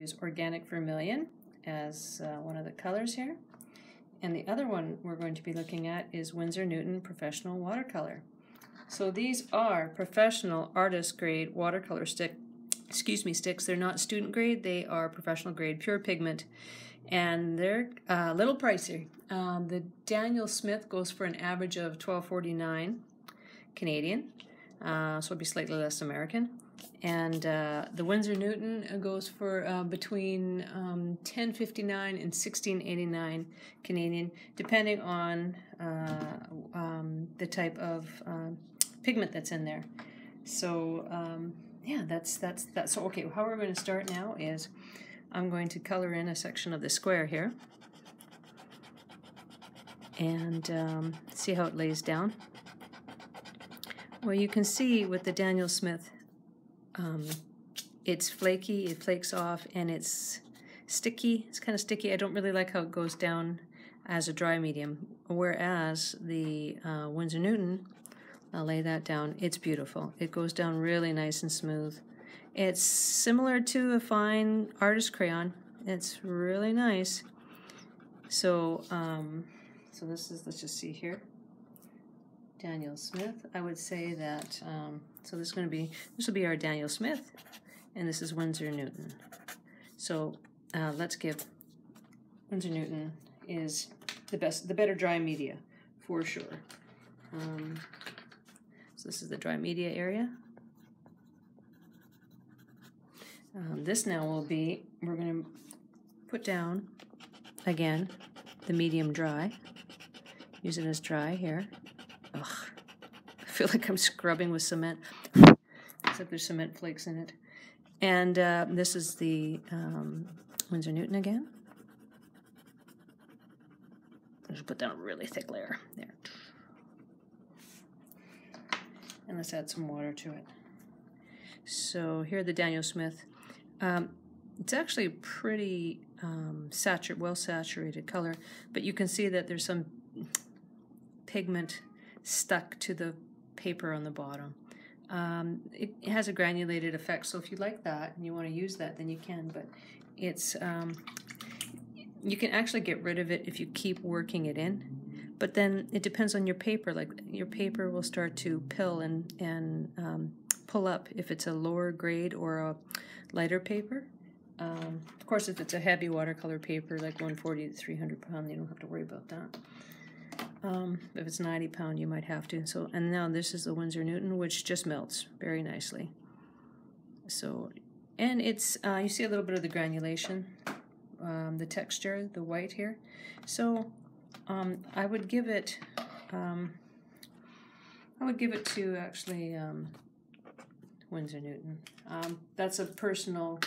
Use organic vermilion as one of the colors here. And the other one we're going to be looking at is Winsor & Newton Professional Watercolor. So these are professional artist grade watercolor sticks. They're not student grade, they are professional grade pure pigment. And they're a little pricier. The Daniel Smith goes for an average of $12.49 Canadian, so it'll be slightly less American. And the Winsor & Newton goes for between $10.59 and $16.89 Canadian, depending on the type of pigment that's in there. So yeah, that's so okay. How we're going to start now is I'm going to color in a section of the square here and see how it lays down. Well, you can see with the Daniel Smith, it's flaky, it flakes off, and it's sticky. It's kind of sticky. I don't really like how it goes down as a dry medium, whereas the Winsor & Newton, I'll lay that down, it's beautiful. It goes down really nice and smooth. It's similar to a fine artist crayon. It's really nice. So, so this is, let's just see here. Daniel Smith, I would say that, so this will be our Daniel Smith, and this is Winsor & Newton. So let's give, Winsor & Newton is the best, the better dry media, for sure. So this is the dry media area. This now will be, we're going to put down, again, the medium dry, use it as dry here. Ugh, I feel like I'm scrubbing with cement, except there's cement flakes in it. And this is the Winsor & Newton again. I'll just put down a really thick layer there. And let's add some water to it. So here the Daniel Smith. It's actually a pretty well saturated color, but you can see that there's some pigment stuck to the paper on the bottom. It has a granulated effect, so if you like that and you want to use that, then you can, but it's you can actually get rid of it if you keep working it in, but then it depends on your paper. Like your paper will start to pill and pull up if it's a lower grade or a lighter paper. Of course, if it's a heavy watercololor paper like 140 to 300 pound, you don't have to worry about that. If it's 90 pound, you might have to. So, and now this is the Winsor & Newton, which just melts very nicely. So, and it's, you see a little bit of the granulation, the texture, the white here. So, I would give it to actually, Winsor & Newton. That's a personal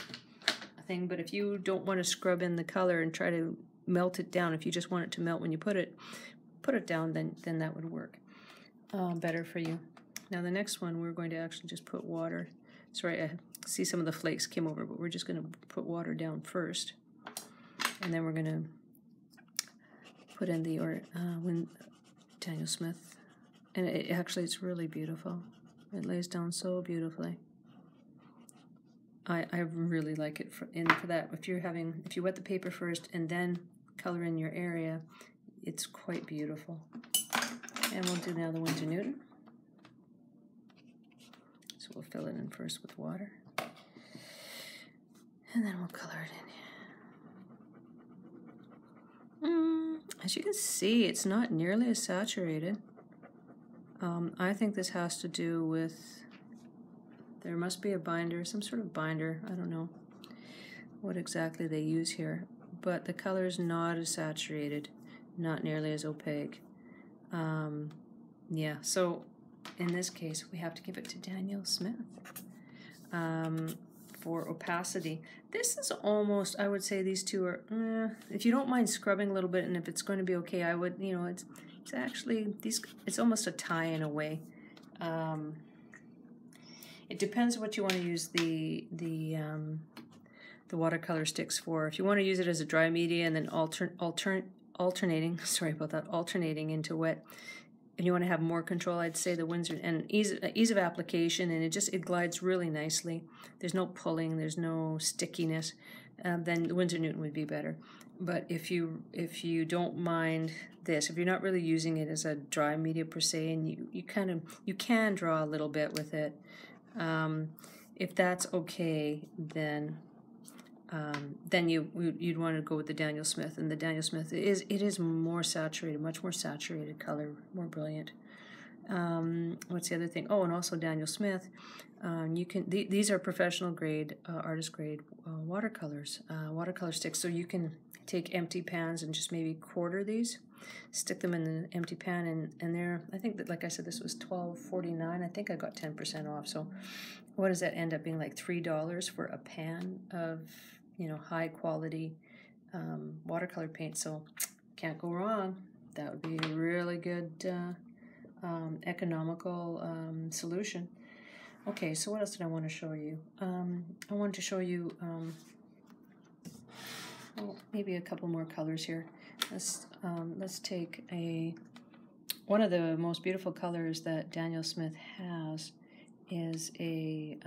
thing, but if you don't want to scrub in the color and try to melt it down, if you just want it to melt when you put it down, then that would work better for you. Now the next one, we're going to actually just put water. Sorry, I see some of the flakes came over, but we're just going to put water down first, and then we're going to put in the Daniel Smith, and it's really beautiful. It lays down so beautifully. I really like it for that. If you wet the paper first and then color in your area, it's quite beautiful. And we'll do now the Winsor & Newton. So we'll fill it in first with water. And then we'll color it in. As you can see, it's not nearly as saturated. I think this has to do with, there must be a binder, some sort of binder. I don't know what exactly they use here, but the color is not as saturated, not nearly as opaque. Yeah, so in this case, we have to give it to Daniel Smith for opacity. This is almost, I would say these two are, if you don't mind scrubbing a little bit, and if it's going to be okay, I would, you know, it's actually, it's almost a tie in a way. It depends what you want to use the watercolor sticks for. If you want to use it as a dry media and then alternating into wet, and you want to have more control, I'd say the Winsor, and ease of application, and it glides really nicely. There's no pulling, there's no stickiness. then the Winsor & Newton would be better. But if you don't mind this, if you're not really using it as a dry media per se, and you can draw a little bit with it, if that's okay, then you'd want to go with the Daniel Smith, and the Daniel Smith it is more saturated, much more saturated color, more brilliant. What's the other thing? Oh, and also Daniel Smith. You can these are professional grade, artist grade watercolors, watercolor sticks. So you can take empty pans and just maybe quarter these, stick them in an empty pan, and they're, I think that, like I said, this was $12.49. I think I got 10% off. So what does that end up being, like $3 for a pan of, you know, high quality watercolor paint? So can't go wrong. That would be a really good economical solution. Okay, so what else did I want to show you? I wanted to show you well, maybe a couple more colors here. Let's take one of the most beautiful colors that Daniel Smith has is a,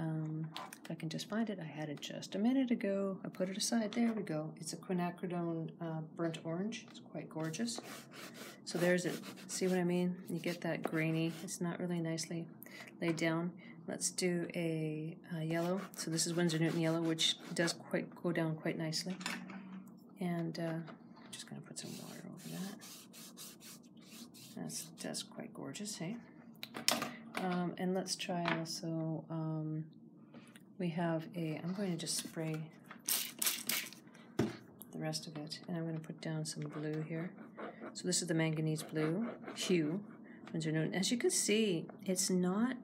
if I can just find it, I had it just a minute ago. I put it aside, there we go. It's a quinacridone burnt orange. It's quite gorgeous. So there's it, see what I mean? You get that grainy, it's not really nicely laid down. Let's do a yellow. So this is Winsor & Newton yellow, which does quite go down quite nicely. And I'm just gonna put some water over that. That's quite gorgeous, hey? And let's try also, we have a, I'm going to just spray the rest of it, and I'm going to put down some blue here. So this is the manganese blue hue, Winsor & Newton. As you can see, it's not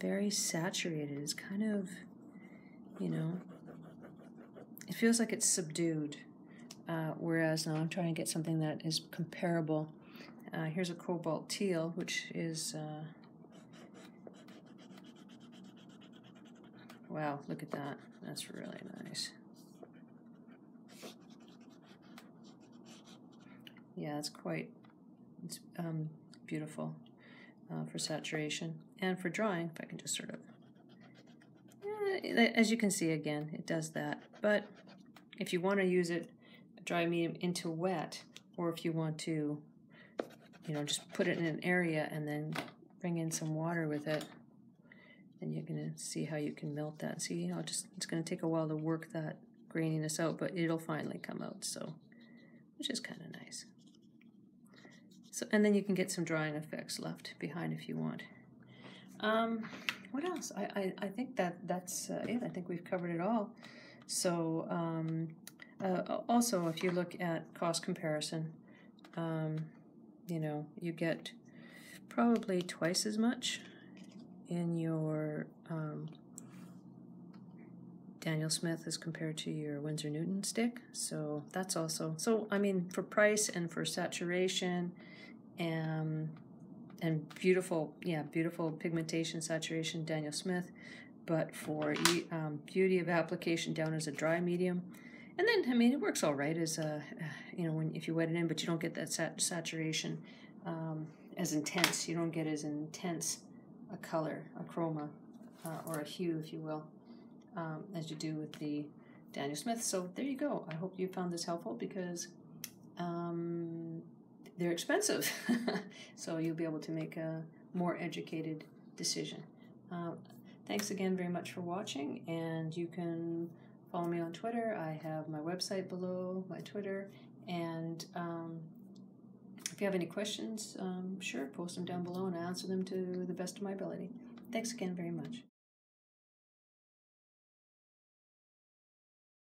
very saturated. It's kind of, you know, it feels like it's subdued, whereas now I'm trying to get something that is comparable. Here's a cobalt teal, which is... wow, look at that. That's really nice. Yeah, it's beautiful for saturation and for drawing. If I can just sort of, yeah, as you can see again, it does that. But if you want to use it, dry medium into wet, or if you want to, you know, just put it in an area and then bring in some water with it, and you're going to see how you can melt that. See, I'll just, it's going to take a while to work that graininess out, but it'll finally come out, so, which is kind of nice. So, and then you can get some drawing effects left behind if you want. What else? I think that's it. I think we've covered it all. So, also, if you look at cost comparison, you know, you get probably twice as much in your Daniel Smith as compared to your Winsor & Newton stick. So that's also, so I mean, for price and for saturation and beautiful, yeah, beautiful pigmentation, saturation, Daniel Smith, but for beauty of application down as a dry medium. And then, I mean, it works all right as a, you know, if you wet it in, but you don't get that saturation as intense. You don't get as intense a color, a chroma, or a hue, if you will, as you do with the Daniel Smith. So there you go. I hope you found this helpful, because they're expensive. So you'll be able to make a more educated decision. Thanks again very much for watching, and you can follow me on Twitter. I have my website below, my Twitter, and if you have any questions, sure, post them down below and I'll answer them to the best of my ability. Thanks again very much.